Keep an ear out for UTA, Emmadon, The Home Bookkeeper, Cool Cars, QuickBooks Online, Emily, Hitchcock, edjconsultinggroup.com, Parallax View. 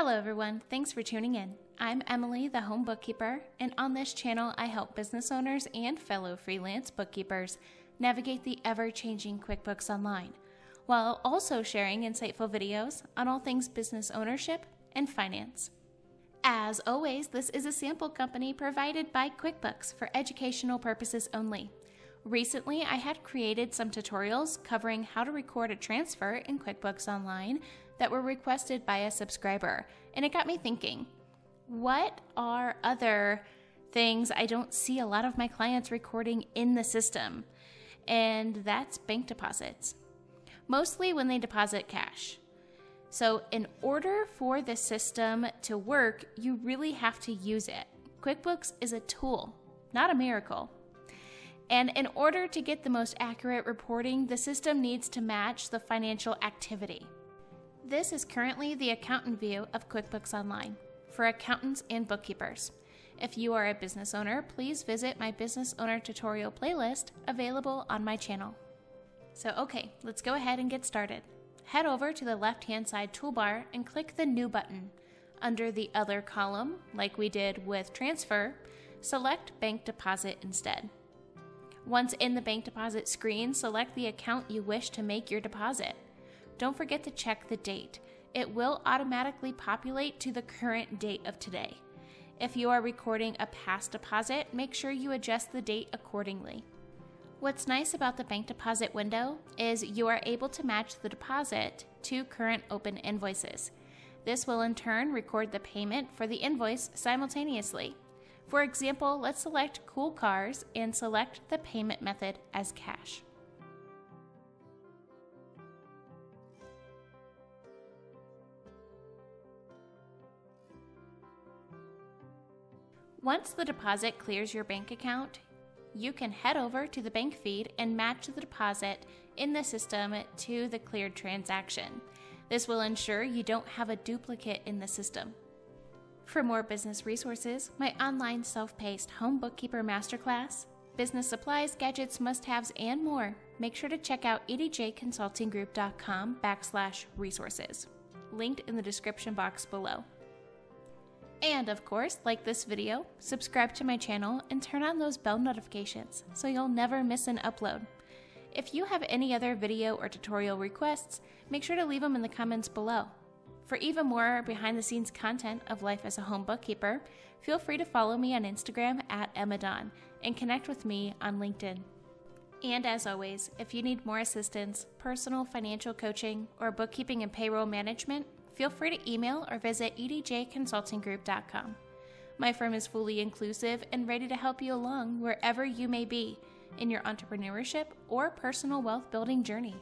Hello everyone, thanks for tuning in. I'm Emily, the home bookkeeper, and on this channel I help business owners and fellow freelance bookkeepers navigate the ever-changing QuickBooks Online, while also sharing insightful videos on all things business ownership and finance. As always, this is a sample company provided by QuickBooks for educational purposes only. Recently, I had created some tutorials covering how to record a transfer in QuickBooks Online that were requested by a subscriber, and it got me thinking, what are other things I don't see a lot of my clients recording in the system? And that's bank deposits, mostly when they deposit cash. So in order for the system to work, you really have to use it. QuickBooks is a tool, not a miracle. And in order to get the most accurate reporting, the system needs to match the financial activity. This is currently the accountant view of QuickBooks Online for accountants and bookkeepers. If you are a business owner, please visit my business owner tutorial playlist available on my channel. So okay, let's go ahead and get started. Head over to the left-hand side toolbar and click the New button. Under the Other column, like we did with Transfer, select Bank Deposit instead. Once in the bank deposit screen, select the account you wish to make your deposit. Don't forget to check the date. It will automatically populate to the current date of today. If you are recording a past deposit, make sure you adjust the date accordingly. What's nice about the bank deposit window is you are able to match the deposit to current open invoices. This will in turn record the payment for the invoice simultaneously. For example, let's select Cool Cars and select the payment method as cash. Once the deposit clears your bank account, you can head over to the bank feed and match the deposit in the system to the cleared transaction. This will ensure you don't have a duplicate in the system. For more business resources, my online self-paced home bookkeeper masterclass, business supplies, gadgets, must-haves, and more, make sure to check out edjconsultinggroup.com/resources, linked in the description box below. And of course, like this video, subscribe to my channel, and turn on those bell notifications so you'll never miss an upload. If you have any other video or tutorial requests, make sure to leave them in the comments below. For even more behind-the-scenes content of life as a home bookkeeper, feel free to follow me on Instagram at Emmadon and connect with me on LinkedIn. And as always, if you need more assistance, personal financial coaching, or bookkeeping and payroll management, feel free to email or visit edjconsultinggroup.com. My firm is fully inclusive and ready to help you along wherever you may be in your entrepreneurship or personal wealth building journey.